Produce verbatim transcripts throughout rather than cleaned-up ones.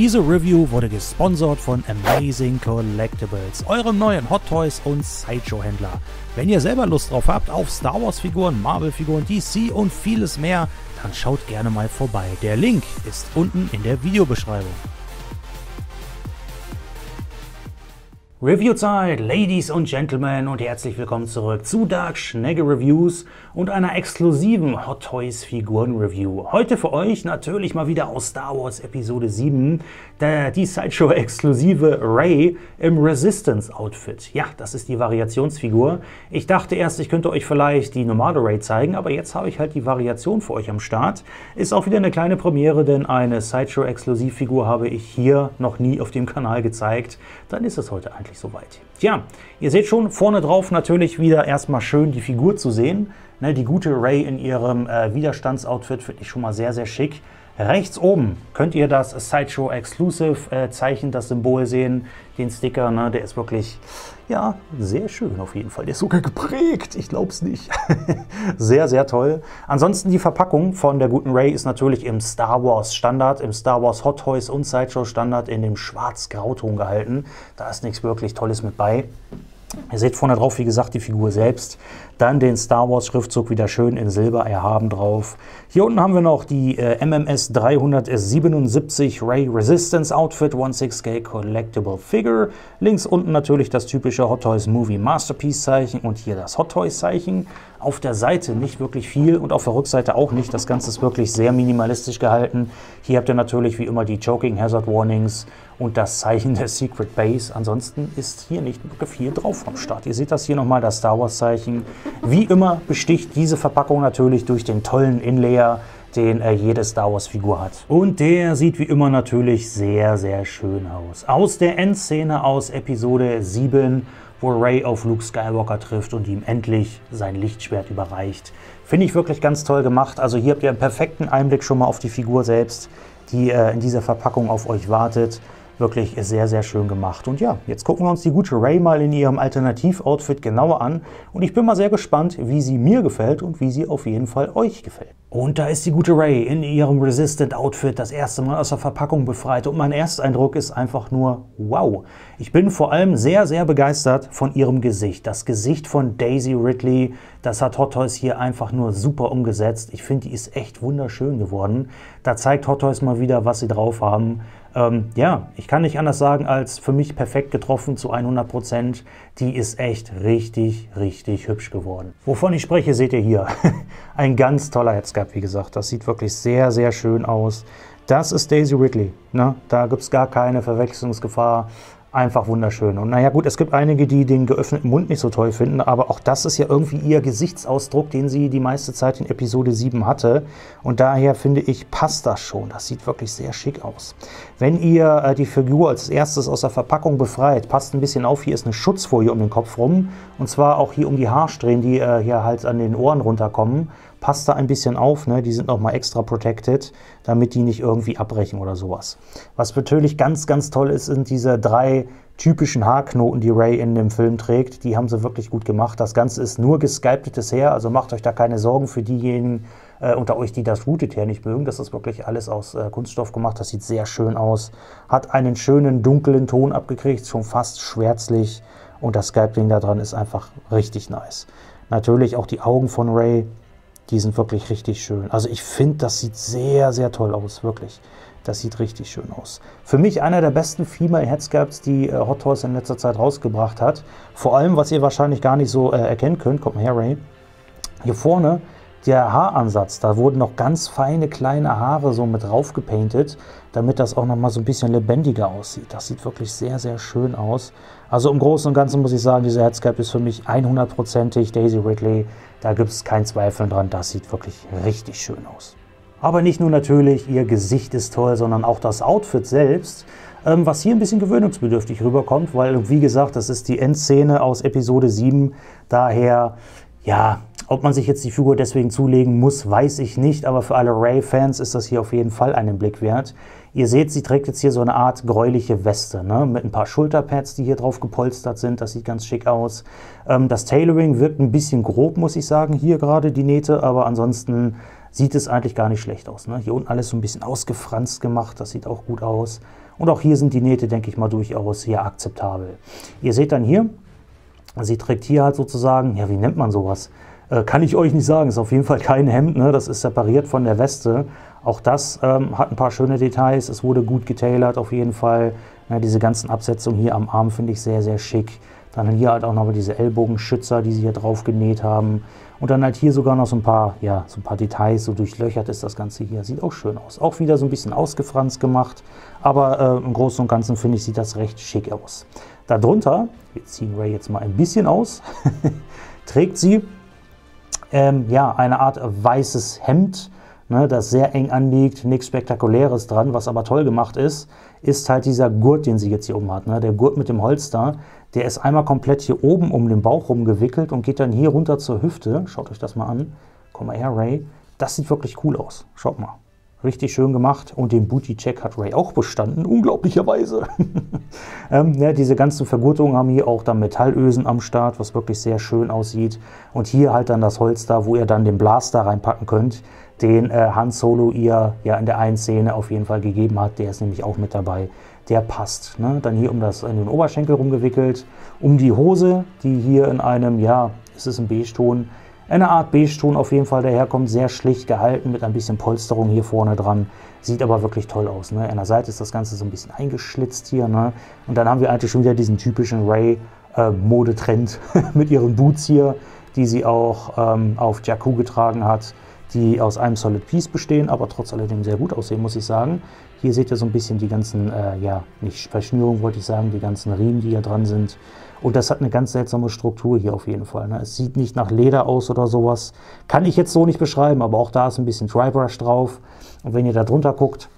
Diese Review wurde gesponsert von Amazing Collectibles, eurem neuen Hot Toys und Sideshow-Händler. Wenn ihr selber Lust drauf habt auf Star Wars-Figuren, Marvel-Figuren, D C und vieles mehr, dann schaut gerne mal vorbei. Der Link ist unten in der Videobeschreibung. Reviewzeit, Ladies und Gentlemen, und herzlich willkommen zurück zu Dark Schnegge Reviews und einer exklusiven Hot Toys Figuren Review. Heute für euch natürlich mal wieder aus Star Wars Episode sieben, der, die Sideshow-exklusive Rey im Resistance Outfit. Ja, das ist die Variationsfigur. Ich dachte erst, ich könnte euch vielleicht die normale Rey zeigen, aber jetzt habe ich halt die Variation für euch am Start. Ist auch wieder eine kleine Premiere, denn eine Sideshow-Exklusivfigur habe ich hier noch nie auf dem Kanal gezeigt. Dann ist es heute eigentlich soweit. Tja, ihr seht schon, vorne drauf natürlich wieder erstmal schön die Figur zu sehen. Ne, die gute Rey in ihrem äh, Widerstandsoutfit finde ich schon mal sehr, sehr schick. Rechts oben könnt ihr das Sideshow Exclusive äh, Zeichen, das Symbol sehen, den Sticker, ne, der ist wirklich, ja, sehr schön auf jeden Fall. Der ist sogar geprägt, ich glaub's nicht. Sehr, sehr toll. Ansonsten die Verpackung von der guten Rey ist natürlich im Star Wars Standard, im Star Wars Hot Toys und Sideshow Standard in dem Schwarz-Grau-Ton gehalten. Da ist nichts wirklich Tolles mit bei. Ihr seht vorne drauf, wie gesagt, die Figur selbst. Dann den Star Wars Schriftzug wieder schön in Silber erhaben drauf. Hier unten haben wir noch die äh, M M S dreihundertsiebenundsiebzig Rey Resistance Outfit sechzehn K Collectible Figure. Links unten natürlich das typische Hot Toys Movie Masterpiece Zeichen und hier das Hot Toys Zeichen. Auf der Seite nicht wirklich viel und auf der Rückseite auch nicht. Das Ganze ist wirklich sehr minimalistisch gehalten. Hier habt ihr natürlich wie immer die Choking Hazard Warnings und das Zeichen der Secret Base. Ansonsten ist hier nicht wirklich viel drauf vom Start. Ihr seht das hier nochmal, das Star Wars Zeichen. Wie immer besticht diese Verpackung natürlich durch den tollen Inlayer, den äh, jede Star Wars Figur hat. Und der sieht wie immer natürlich sehr, sehr schön aus. Aus der Endszene aus Episode sieben, wo Rey auf Luke Skywalker trifft und ihm endlich sein Lichtschwert überreicht. Finde ich wirklich ganz toll gemacht. Also hier habt ihr einen perfekten Einblick schon mal auf die Figur selbst, die äh, in dieser Verpackung auf euch wartet. Wirklich sehr, sehr schön gemacht. Und ja, jetzt gucken wir uns die gute Rey mal in ihrem Alternativoutfit genauer an. Und ich bin mal sehr gespannt, wie sie mir gefällt und wie sie auf jeden Fall euch gefällt. Und da ist die gute Rey in ihrem Resistant-Outfit das erste Mal aus der Verpackung befreit. Und mein Ersteindruck ist einfach nur wow. Ich bin vor allem sehr, sehr begeistert von ihrem Gesicht. Das Gesicht von Daisy Ridley, das hat Hot Toys hier einfach nur super umgesetzt. Ich finde, die ist echt wunderschön geworden. Da zeigt Hot Toys mal wieder, was sie drauf haben. Ähm, ja, ich kann nicht anders sagen als für mich perfekt getroffen zu hundert Prozent. Die ist echt richtig, richtig hübsch geworden. Wovon ich spreche, seht ihr hier. Ein ganz toller Headscarf, wie gesagt. Das sieht wirklich sehr, sehr schön aus. Das ist Daisy Ridley. Ne? Da gibt es gar keine Verwechslungsgefahr. Einfach wunderschön. Und naja gut, es gibt einige, die den geöffneten Mund nicht so toll finden, aber auch das ist ja irgendwie ihr Gesichtsausdruck, den sie die meiste Zeit in Episode sieben hatte. Und daher finde ich, passt das schon. Das sieht wirklich sehr schick aus. Wenn ihr äh, die Figur als erstes aus der Verpackung befreit, passt ein bisschen auf, hier ist eine Schutzfolie um den Kopf rum. Und zwar auch hier um die Haarsträhnen, die äh, hier halt an den Ohren runterkommen. Passt da ein bisschen auf, ne? Die sind nochmal extra protected, damit die nicht irgendwie abbrechen oder sowas. Was natürlich ganz, ganz toll ist, sind diese drei typischen Haarknoten, die Rey in dem Film trägt. Die haben sie wirklich gut gemacht. Das Ganze ist nur gesculptetes Hair, also macht euch da keine Sorgen für diejenigen äh, unter euch, die das Rooted Hair nicht mögen. Das ist wirklich alles aus äh, Kunststoff gemacht. Das sieht sehr schön aus. Hat einen schönen dunklen Ton abgekriegt, schon fast schwärzlich. Und das Sculpting da dran ist einfach richtig nice. Natürlich auch die Augen von Rey. Die sind wirklich richtig schön. Also ich finde, das sieht sehr, sehr toll aus, wirklich. Das sieht richtig schön aus. Für mich einer der besten Female Headsculpts, die Hot Toys in letzter Zeit rausgebracht hat. Vor allem, was ihr wahrscheinlich gar nicht so äh, erkennen könnt, kommt mal her, Rey. Hier vorne, der Haaransatz, da wurden noch ganz feine kleine Haare so mit drauf gepaintet, damit das auch nochmal so ein bisschen lebendiger aussieht. Das sieht wirklich sehr, sehr schön aus. Also im Großen und Ganzen muss ich sagen, dieser Headsculpt ist für mich hundertprozentig Daisy Ridley. Da gibt es keinen Zweifel dran, das sieht wirklich richtig schön aus. Aber nicht nur natürlich, ihr Gesicht ist toll, sondern auch das Outfit selbst, ähm, was hier ein bisschen gewöhnungsbedürftig rüberkommt, weil, wie gesagt, das ist die Endszene aus Episode sieben, daher, ja, ob man sich jetzt die Figur deswegen zulegen muss, weiß ich nicht, aber für alle Rey-Fans ist das hier auf jeden Fall einen Blick wert. Ihr seht, sie trägt jetzt hier so eine Art gräuliche Weste, ne? Mit ein paar Schulterpads, die hier drauf gepolstert sind. Das sieht ganz schick aus. Ähm, das Tailoring wirkt ein bisschen grob, muss ich sagen, hier gerade die Nähte, aber ansonsten sieht es eigentlich gar nicht schlecht aus, ne? Hier unten alles so ein bisschen ausgefranst gemacht, das sieht auch gut aus. Und auch hier sind die Nähte, denke ich mal, durchaus hier akzeptabel. Ihr seht dann hier, sie trägt hier halt sozusagen, ja, wie nennt man sowas? Äh, kann ich euch nicht sagen, ist auf jeden Fall kein Hemd, ne? Das ist separiert von der Weste. Auch das ähm, hat ein paar schöne Details, es wurde gut getailert auf jeden Fall. Ja, diese ganzen Absetzungen hier am Arm finde ich sehr, sehr schick. Dann hier halt auch nochmal diese Ellbogenschützer, die sie hier drauf genäht haben. Und dann halt hier sogar noch so ein paar, ja, so ein paar Details, so durchlöchert ist das Ganze hier. Sieht auch schön aus. Auch wieder so ein bisschen ausgefranst gemacht, aber äh, im Großen und Ganzen finde ich, sieht das recht schick aus. Darunter, wir ziehen Ray jetzt mal ein bisschen aus, trägt sie ähm, ja, eine Art weißes Hemd, ne, das sehr eng anliegt, nichts Spektakuläres dran, was aber toll gemacht ist, ist halt dieser Gurt, den sie jetzt hier oben hat, ne, der Gurt mit dem Holster, der ist einmal komplett hier oben um den Bauch rumgewickelt und geht dann hier runter zur Hüfte. Schaut euch das mal an. Komm mal her, Ray. Das sieht wirklich cool aus. Schaut mal. Richtig schön gemacht. Und den Booty-Check hat Ray auch bestanden, unglaublicherweise. ähm, ja, diese ganzen Vergurtungen haben hier auch dann Metallösen am Start, was wirklich sehr schön aussieht. Und hier halt dann das Holster, wo ihr dann den Blaster reinpacken könnt, den äh, Han Solo ihr ja in der einen Szene auf jeden Fall gegeben hat. Der ist nämlich auch mit dabei. Der passt, ne? Dann hier um das, in den Oberschenkel rumgewickelt, um die Hose, die hier in einem, ja, es ist ein Beige-Ton, eine Art Beige-Ton auf jeden Fall daherkommt, sehr schlicht gehalten, mit ein bisschen Polsterung hier vorne dran. Sieht aber wirklich toll aus, ne? An der Seite ist das Ganze so ein bisschen eingeschlitzt hier, ne? Und dann haben wir eigentlich schon wieder diesen typischen Ray-Modetrend äh, mit ihren Boots hier, die sie auch ähm, auf Jakku getragen hat, die aus einem Solid Piece bestehen, aber trotz alledem sehr gut aussehen, muss ich sagen. Hier seht ihr so ein bisschen die ganzen, äh, ja, nicht Verschnürung wollte ich sagen, die ganzen Riemen, die hier dran sind. Und das hat eine ganz seltsame Struktur hier auf jeden Fall, ne? Es sieht nicht nach Leder aus oder sowas. Kann ich jetzt so nicht beschreiben, aber auch da ist ein bisschen Dry Brush drauf. Und wenn ihr da drunter guckt,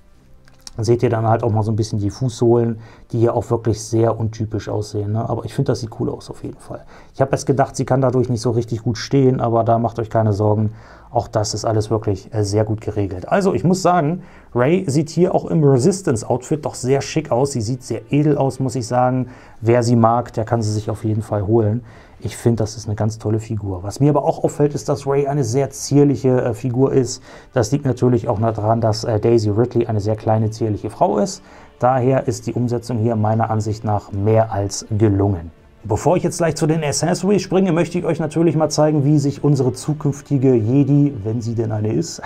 seht ihr dann halt auch mal so ein bisschen die Fußsohlen, die hier auch wirklich sehr untypisch aussehen, ne? Aber ich finde, das sieht cool aus auf jeden Fall. Ich habe erst gedacht, sie kann dadurch nicht so richtig gut stehen, aber da macht euch keine Sorgen. Auch das ist alles wirklich sehr gut geregelt. Also ich muss sagen, Ray sieht hier auch im Resistance-Outfit doch sehr schick aus. Sie sieht sehr edel aus, muss ich sagen. Wer sie mag, der kann sie sich auf jeden Fall holen. Ich finde, das ist eine ganz tolle Figur. Was mir aber auch auffällt, ist, dass Ray eine sehr zierliche äh, Figur ist. Das liegt natürlich auch daran, dass äh, Daisy Ridley eine sehr kleine, zierliche Frau ist. Daher ist die Umsetzung hier meiner Ansicht nach mehr als gelungen. Bevor ich jetzt gleich zu den Accessories springe, möchte ich euch natürlich mal zeigen, wie sich unsere zukünftige Jedi, wenn sie denn eine ist,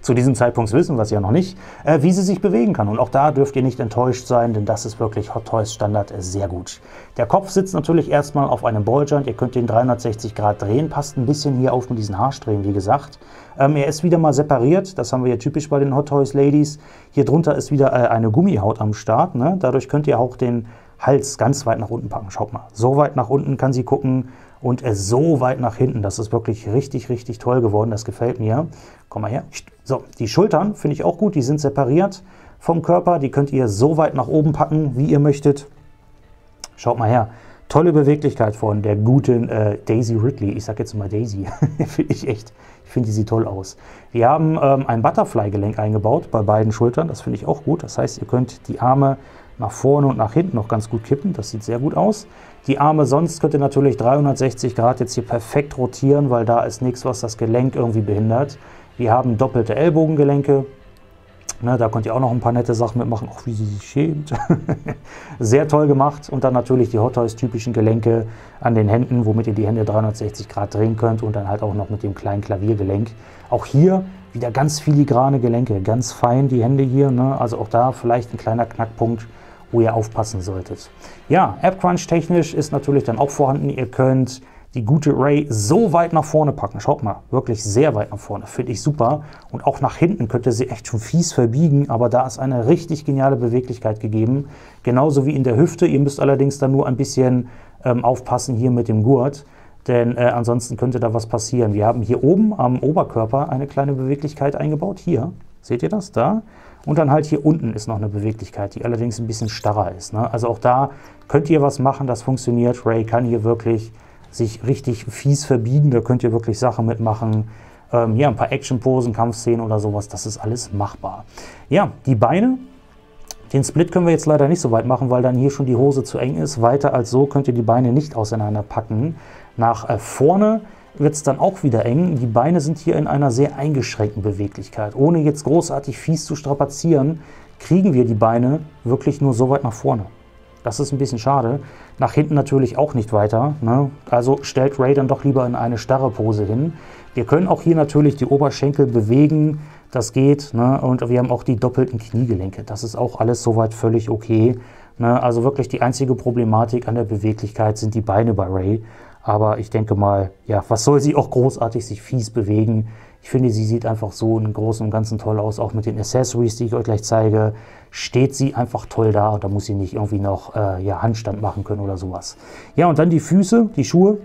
zu diesem Zeitpunkt wissen wir es ja noch nicht, äh, wie sie sich bewegen kann. Und auch da dürft ihr nicht enttäuscht sein, denn das ist wirklich Hot Toys Standard sehr gut. Der Kopf sitzt natürlich erstmal auf einem Balljoint, ihr könnt den dreihundertsechzig Grad drehen, passt ein bisschen hier auf mit diesen Haarsträhnen, wie gesagt. Ähm, er ist wieder mal separiert, das haben wir ja typisch bei den Hot Toys Ladies. Hier drunter ist wieder äh, eine Gummihaut am Start, ne? Dadurch könnt ihr auch den Hals ganz weit nach unten packen. Schaut mal, so weit nach unten kann sie gucken und so weit nach hinten. Das ist wirklich richtig, richtig toll geworden. Das gefällt mir. Komm mal her. So, die Schultern finde ich auch gut. Die sind separiert vom Körper. Die könnt ihr so weit nach oben packen, wie ihr möchtet. Schaut mal her. Tolle Beweglichkeit von der guten äh, Daisy Ridley. Ich sag jetzt mal Daisy. Finde ich echt. Ich finde, die sieht toll aus. Wir haben ähm, ein Butterfly-Gelenk eingebaut bei beiden Schultern. Das finde ich auch gut. Das heißt, ihr könnt die Arme nach vorne und nach hinten noch ganz gut kippen. Das sieht sehr gut aus. Die Arme sonst könnt ihr natürlich dreihundertsechzig Grad jetzt hier perfekt rotieren, weil da ist nichts, was das Gelenk irgendwie behindert. Wir haben doppelte Ellbogengelenke. Ne, da könnt ihr auch noch ein paar nette Sachen mitmachen. Auch wie sie sich schämt. Sehr toll gemacht. Und dann natürlich die Hot Toys typischen Gelenke an den Händen, womit ihr die Hände dreihundertsechzig Grad drehen könnt. Und dann halt auch noch mit dem kleinen Klaviergelenk. Auch hier wieder ganz filigrane Gelenke. Ganz fein die Hände hier, ne? Also auch da vielleicht ein kleiner Knackpunkt, wo ihr aufpassen solltet. Ja, App-Crunch-technisch ist natürlich dann auch vorhanden. Ihr könnt die gute Ray so weit nach vorne packen. Schaut mal, wirklich sehr weit nach vorne. Finde ich super. Und auch nach hinten könnt ihr sie echt schon fies verbiegen. Aber da ist eine richtig geniale Beweglichkeit gegeben. Genauso wie in der Hüfte. Ihr müsst allerdings dann nur ein bisschen ähm, aufpassen hier mit dem Gurt. Denn äh, ansonsten könnte da was passieren. Wir haben hier oben am Oberkörper eine kleine Beweglichkeit eingebaut. Hier, seht ihr das? Da. Und dann halt hier unten ist noch eine Beweglichkeit, die allerdings ein bisschen starrer ist, ne? Also auch da könnt ihr was machen, das funktioniert. Ray kann hier wirklich sich richtig fies verbiegen, da könnt ihr wirklich Sachen mitmachen. Ähm, hier ein paar Action-Posen, Kampfszenen oder sowas, das ist alles machbar. Ja, die Beine. Den Split können wir jetzt leider nicht so weit machen, weil dann hier schon die Hose zu eng ist. Weiter als so könnt ihr die Beine nicht auseinanderpacken. Nach vorne wird es dann auch wieder eng. Die Beine sind hier in einer sehr eingeschränkten Beweglichkeit. Ohne jetzt großartig fies zu strapazieren, kriegen wir die Beine wirklich nur so weit nach vorne. Das ist ein bisschen schade. Nach hinten natürlich auch nicht weiter, ne? Also stellt Ray dann doch lieber in eine starre Pose hin. Wir können auch hier natürlich die Oberschenkel bewegen. Das geht, ne? Und wir haben auch die doppelten Kniegelenke. Das ist auch alles soweit völlig okay, ne? Also wirklich die einzige Problematik an der Beweglichkeit sind die Beine bei Ray. Aber ich denke mal, ja, was soll sie auch großartig sich fies bewegen? Ich finde, sie sieht einfach so im Großen und Ganzen toll aus. Auch mit den Accessories, die ich euch gleich zeige, steht sie einfach toll da. Und da muss sie nicht irgendwie noch äh, ja, Handstand machen können oder sowas. Ja, und dann die Füße, die Schuhe.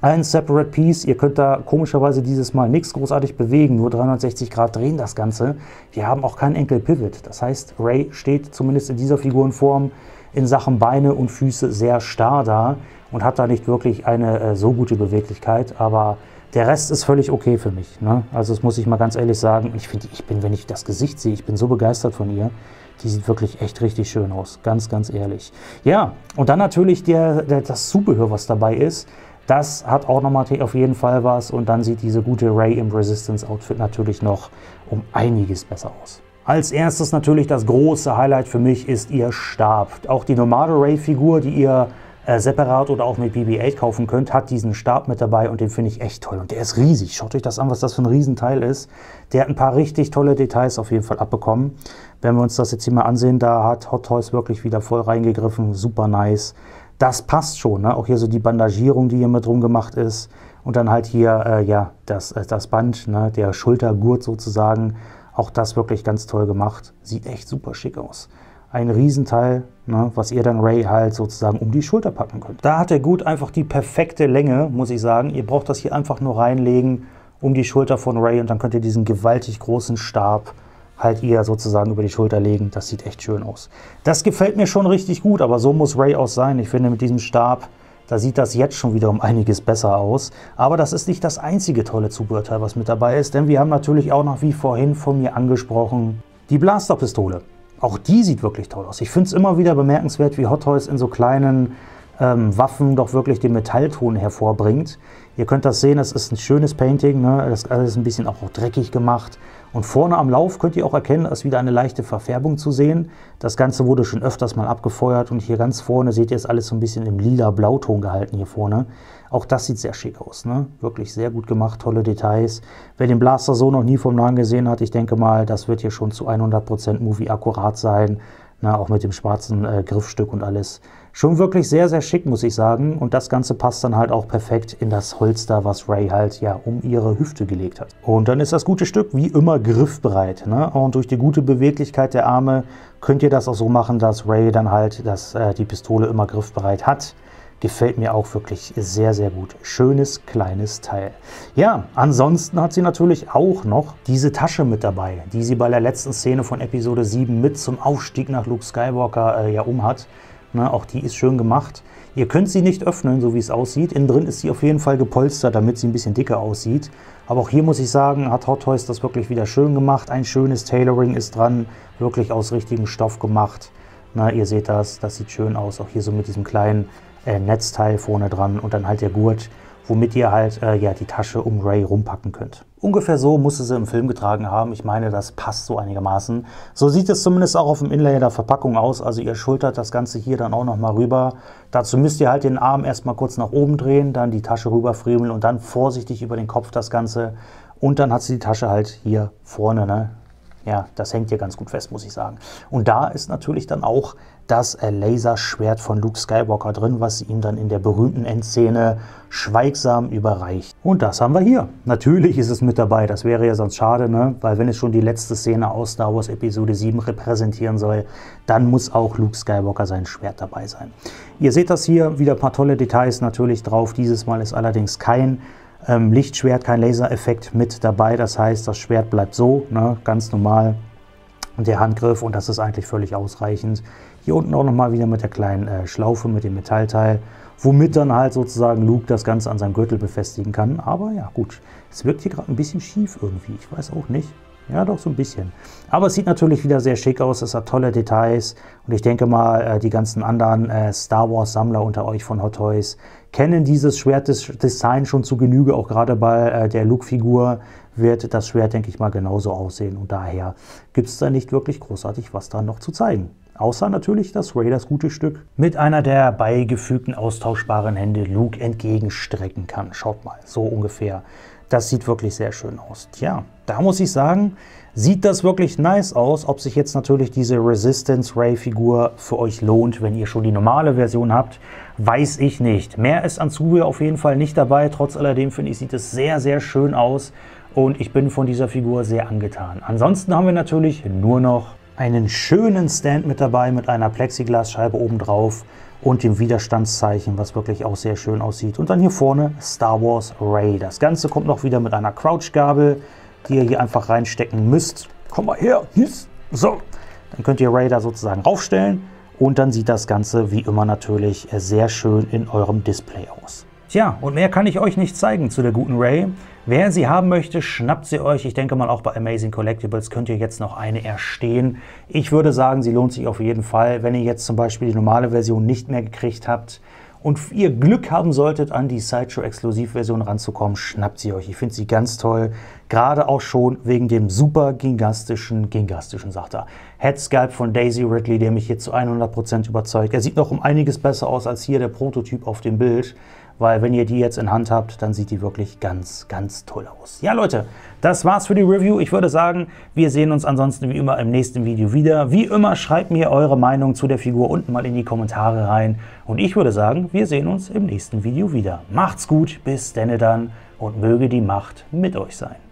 Ein Separate Piece, ihr könnt da komischerweise dieses Mal nichts großartig bewegen, nur dreihundertsechzig Grad drehen das Ganze. Wir haben auch keinen Enkel-Pivot, das heißt, Ray steht zumindest in dieser Figurenform in Sachen Beine und Füße sehr starr da und hat da nicht wirklich eine äh, so gute Beweglichkeit, aber der Rest ist völlig okay für mich, ne? Also das muss ich mal ganz ehrlich sagen, ich finde, ich bin, wenn ich das Gesicht sehe, ich bin so begeistert von ihr. Die sieht wirklich echt richtig schön aus, ganz, ganz ehrlich. Ja, und dann natürlich der, der, das Zubehör, was dabei ist. Das hat auch nochmal auf jeden Fall was und dann sieht diese gute Ray im Resistance-Outfit natürlich noch um einiges besser aus. Als erstes natürlich das große Highlight für mich ist ihr Stab. Auch die normale Ray-Figur, die ihr äh, separat oder auch mit B B acht kaufen könnt, hat diesen Stab mit dabei und den finde ich echt toll. Und der ist riesig. Schaut euch das an, was das für ein Riesenteil ist. Der hat ein paar richtig tolle Details auf jeden Fall abbekommen. Wenn wir uns das jetzt hier mal ansehen, da hat Hot Toys wirklich wieder voll reingegriffen. Super nice. Das passt schon, ne? Auch hier so die Bandagierung, die hier mit rumgemacht ist. Und dann halt hier äh, ja, das, äh, das Band, ne? Der Schultergurt sozusagen. Auch das wirklich ganz toll gemacht. Sieht echt super schick aus. Ein Riesenteil, ne? Was ihr dann Ray halt sozusagen um die Schulter packen könnt. Da hat der Gurt einfach die perfekte Länge, muss ich sagen. Ihr braucht das hier einfach nur reinlegen um die Schulter von Ray. Und dann könnt ihr diesen gewaltig großen Stab halt ihr sozusagen über die Schulter legen. Das sieht echt schön aus. Das gefällt mir schon richtig gut, aber so muss Ray auch sein. Ich finde, mit diesem Stab, da sieht das jetzt schon wieder um einiges besser aus. Aber das ist nicht das einzige tolle Zubehörteil, was mit dabei ist, denn wir haben natürlich auch noch, wie vorhin von mir angesprochen, die Blasterpistole. Auch die sieht wirklich toll aus. Ich finde es immer wieder bemerkenswert, wie Hot Toys in so kleinen ähm, Waffen doch wirklich den Metallton hervorbringt. Ihr könnt das sehen, das ist ein schönes Painting, ne? Das ist ein bisschen auch dreckig gemacht. Und vorne am Lauf könnt ihr auch erkennen, da ist wieder eine leichte Verfärbung zu sehen. Das Ganze wurde schon öfters mal abgefeuert und hier ganz vorne seht ihr es alles so ein bisschen im lila Blauton gehalten hier vorne. Auch das sieht sehr schick aus, ne? Wirklich sehr gut gemacht, tolle Details. Wer den Blaster so noch nie vom Nahen gesehen hat, ich denke mal, das wird hier schon zu hundert Prozent Movie akkurat sein. Na, auch mit dem schwarzen äh, Griffstück und alles. Schon wirklich sehr, sehr schick, muss ich sagen. Und das Ganze passt dann halt auch perfekt in das Holster, was Ray halt ja um ihre Hüfte gelegt hat. Und dann ist das gute Stück wie immer griffbereit, ne? Und durch die gute Beweglichkeit der Arme könnt ihr das auch so machen, dass Ray dann halt das, äh, die Pistole immer griffbereit hat. Gefällt mir auch wirklich sehr, sehr gut. Schönes, kleines Teil. Ja, ansonsten hat sie natürlich auch noch diese Tasche mit dabei, die sie bei der letzten Szene von Episode sieben mit zum Aufstieg nach Luke Skywalker äh, ja umhat. Ne, auch die ist schön gemacht. Ihr könnt sie nicht öffnen, so wie es aussieht. Innen drin ist sie auf jeden Fall gepolstert, damit sie ein bisschen dicker aussieht. Aber auch hier muss ich sagen, hat Hot Toys das wirklich wieder schön gemacht. Ein schönes Tailoring ist dran, wirklich aus richtigem Stoff gemacht. Na, ihr seht das, das sieht schön aus. Auch hier so mit diesem kleinen äh, Netzteil vorne dran und dann halt der Gurt, womit ihr halt äh, ja, die Tasche um Ray rumpacken könnt. Ungefähr so musste sie im Film getragen haben. Ich meine, das passt so einigermaßen. So sieht es zumindest auch auf dem Inlay der Verpackung aus. Also ihr schultert das Ganze hier dann auch nochmal rüber. Dazu müsst ihr halt den Arm erstmal kurz nach oben drehen, dann die Tasche rüberfriemeln und dann vorsichtig über den Kopf das Ganze. Und dann hat sie die Tasche halt hier vorne, ne? Ja, das hängt hier ganz gut fest, muss ich sagen. Und da ist natürlich dann auch das Laserschwert von Luke Skywalker drin, was ihm dann in der berühmten Endszene schweigsam überreicht. Und das haben wir hier. Natürlich ist es mit dabei, das wäre ja sonst schade, ne? Weil wenn es schon die letzte Szene aus Star Wars Episode sieben repräsentieren soll, dann muss auch Luke Skywalker sein Schwert dabei sein. Ihr seht das hier, wieder ein paar tolle Details natürlich drauf. Dieses Mal ist allerdings kein Lichtschwert, kein Lasereffekt mit dabei, das heißt, das Schwert bleibt so, ne, ganz normal und der Handgriff und das ist eigentlich völlig ausreichend. Hier unten auch nochmal wieder mit der kleinen äh, Schlaufe, mit dem Metallteil womit dann halt sozusagen Luke das Ganze an seinem Gürtel befestigen kann. Aber ja, gut, es wirkt hier gerade ein bisschen schief irgendwie, ich weiß auch nicht. Ja, doch, so ein bisschen. Aber es sieht natürlich wieder sehr schick aus, es hat tolle Details und ich denke mal, die ganzen anderen Star Wars Sammler unter euch von Hot Toys kennen dieses Schwertdesign schon zu Genüge, auch gerade bei der Luke-Figur wird das Schwert, denke ich mal, genauso aussehen und daher gibt es da nicht wirklich großartig was dran noch zu zeigen. Außer natürlich, dass Rey das gute Stück mit einer der beigefügten austauschbaren Hände Luke entgegenstrecken kann. Schaut mal, so ungefähr. Das sieht wirklich sehr schön aus. Tja, da muss ich sagen, sieht das wirklich nice aus. Ob sich jetzt natürlich diese Resistance Rey-Figur für euch lohnt, wenn ihr schon die normale Version habt, weiß ich nicht. Mehr ist an Zubehör auf jeden Fall nicht dabei. Trotz alledem, finde ich, sieht es sehr, sehr schön aus. Und ich bin von dieser Figur sehr angetan. Ansonsten haben wir natürlich nur noch einen schönen Stand mit dabei, mit einer Plexiglasscheibe obendrauf und dem Widerstandszeichen, was wirklich auch sehr schön aussieht. Und dann hier vorne Star Wars Rey. Das Ganze kommt noch wieder mit einer Crouch-Gabel, die ihr hier einfach reinstecken müsst. Komm mal her! So, dann könnt ihr Rey da sozusagen raufstellen und dann sieht das Ganze wie immer natürlich sehr schön in eurem Display aus. Tja, und mehr kann ich euch nicht zeigen zu der guten Rey. Wer sie haben möchte, schnappt sie euch. Ich denke mal, auch bei Amazing Collectibles könnt ihr jetzt noch eine erstehen. Ich würde sagen, sie lohnt sich auf jeden Fall. Wenn ihr jetzt zum Beispiel die normale Version nicht mehr gekriegt habt und ihr Glück haben solltet, an die Sideshow-Exklusivversion ranzukommen, schnappt sie euch. Ich finde sie ganz toll. Gerade auch schon wegen dem super gingastischen, gingastischen, sagt er, Headsculpt von Daisy Ridley, der mich hier zu hundert Prozent überzeugt. Er sieht noch um einiges besser aus als hier der Prototyp auf dem Bild. Weil wenn ihr die jetzt in Hand habt, dann sieht die wirklich ganz, ganz toll aus. Ja, Leute, das war's für die Review. Ich würde sagen, wir sehen uns ansonsten wie immer im nächsten Video wieder. Wie immer, schreibt mir eure Meinung zu der Figur unten mal in die Kommentare rein. Und ich würde sagen, wir sehen uns im nächsten Video wieder. Macht's gut, bis denne dann und möge die Macht mit euch sein.